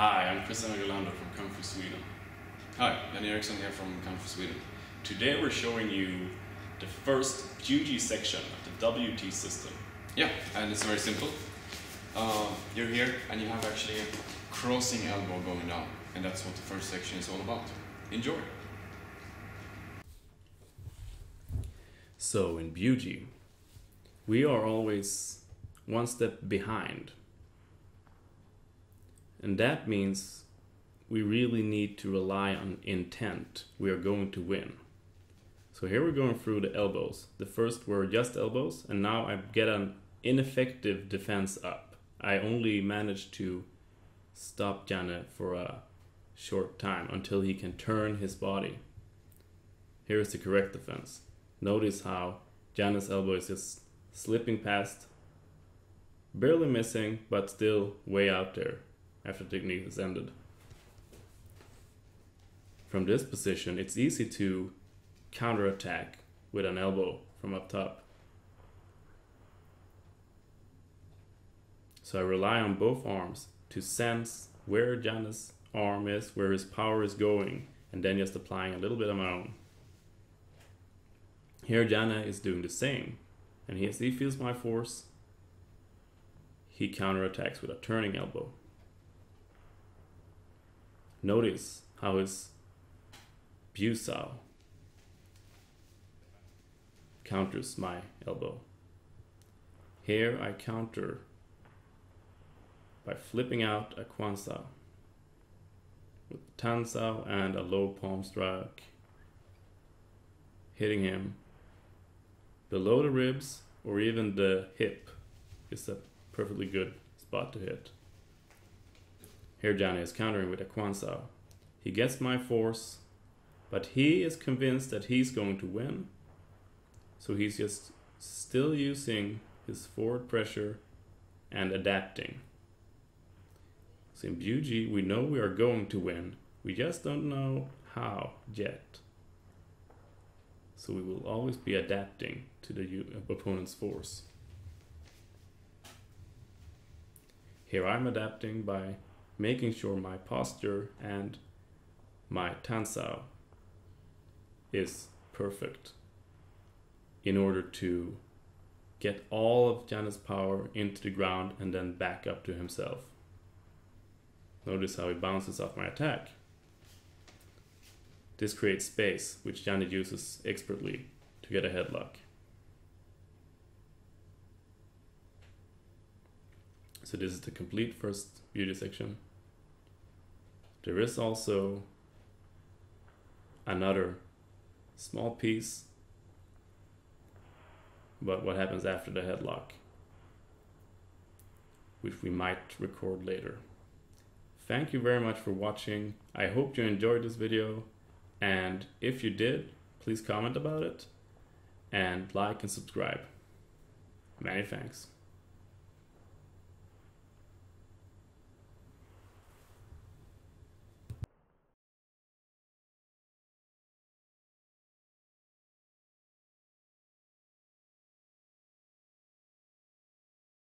Hi, I'm Christian Yolanda from Kung Fu Sweden. Hi, Jan Eriksson here from Kung Fu Sweden. Today we're showing you the first QG section of the WT system. Yeah, and it's very simple. You're here and you have actually a crossing elbow going down, and that's what the first section is all about. Enjoy! So in BuG, we are always one step behind. And that means we really need to rely on intent. We are going to win. So here we're going through the elbows. The first were just elbows, and now I get an ineffective defense up. I only managed to stop Janne for a short time until he can turn his body. Here is the correct defense. Notice how Janne's elbow is just slipping past, barely missing, but still way out there. After technique has ended. From this position, it's easy to counterattack with an elbow from up top. So I rely on both arms to sense where Janne's arm is, where his power is going, and then just applying a little bit of my own. Here Janne is doing the same, and as he feels my force, he counterattacks with a turning elbow. Notice how his Biu Sao counters my elbow. Here I counter by flipping out a Kwan Sau with Tan Sao and a low palm strike, hitting him below the ribs or even the hip is a perfectly good spot to hit. Here Janne is countering with a Kwan Sao. He gets my force, but he is convinced that he's going to win. So he's just still using his forward pressure and adapting. So in BuG, we know we are going to win. We just don't know how yet. So we will always be adapting to the opponent's force. Here I'm adapting by making sure my posture and my Tansao is perfect in order to get all of Janne's power into the ground and then back up to himself. Notice how he bounces off my attack. This creates space, which Janne uses expertly to get a headlock. So this is the complete first BuG section. There is also another small piece, but what happens after the headlock, which we might record later. Thank you very much for watching. I hope you enjoyed this video, and if you did, please comment about it and like and subscribe. Many thanks.